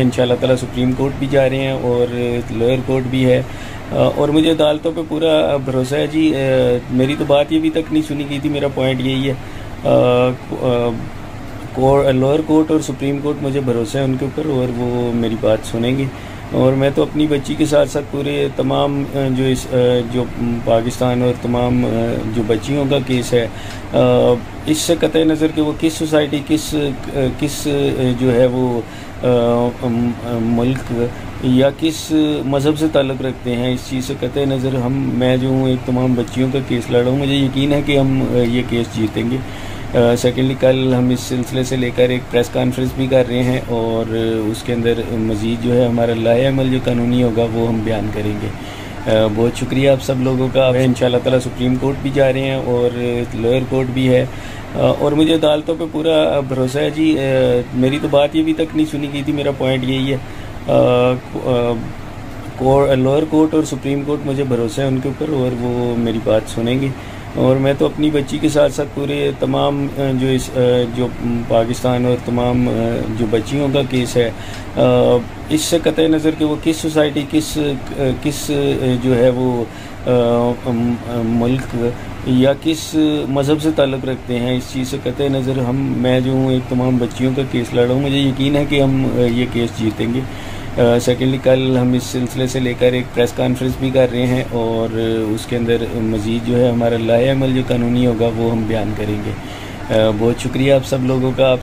इंशाल्लाह ताला supreme court भी जा रहे हैं और लोअर कोर्ट भी है और मुझे अदालतों पे पूरा भरोसा है जी। मेरी तो बात ये अभी तक नहीं सुनी गई थी, मेरा पॉइंट यही है। लोअर कोर्ट और सुप्रीम कोर्ट मुझे भरोसा है उनके ऊपर और वो मेरी बात सुनेंगे। और मैं तो अपनी बच्ची के साथ साथ पूरे तमाम जो पाकिस्तान और तमाम जो बच्चियों का केस है इससे कतई नज़र कि वो किस सोसाइटी किस जो है वो मुल्क या किस मज़हब से ताल्लुक़ रखते हैं, इस चीज़ से कतई नज़र मैं जो हूँ एक तमाम बच्चियों का केस लड़ा हूँ। मुझे यकीन है कि हम ये केस जीतेंगे। सेकेंडली कल हम इस सिलसिले से लेकर एक प्रेस कॉन्फ्रेंस भी कर रहे हैं और उसके अंदर मज़ीद जो है हमारा लाए अमल जो कानूनी होगा वो हम बयान करेंगे। बहुत शुक्रिया आप सब लोगों का। इंशाल्लाह ताला सुप्रीम कोर्ट भी जा रहे हैं और लोअर कोर्ट भी है और मुझे अदालतों पे पूरा भरोसा है जी। मेरी तो बात ये अभी तक नहीं सुनी गई थी, मेरा पॉइंट यही है। लोअर कोर्ट और सुप्रीम कोर्ट मुझे भरोसा है उनके ऊपर और वो मेरी बात सुनेंगे। और मैं तो अपनी बच्ची के साथ साथ पूरे तमाम जो पाकिस्तान और तमाम जो बच्चियों का केस है इससे कतई नज़र कि वो किस सोसाइटी किस जो है वो मुल्क या किस मज़हब से ताल्लुक़ रखते हैं, इस चीज़ से कतई नज़र मैं जो हूँ एक तमाम बच्चियों का केस लड़ा हूँ। मुझे यकीन है कि हम ये केस जीतेंगे। सेकेंडली कल हम इस सिलसिले से लेकर एक प्रेस कॉन्फ्रेंस भी कर रहे हैं और उसके अंदर मज़ीद जो है हमारा लाए अमल जो कानूनी होगा वो हम बयान करेंगे। बहुत शुक्रिया आप सब लोगों का।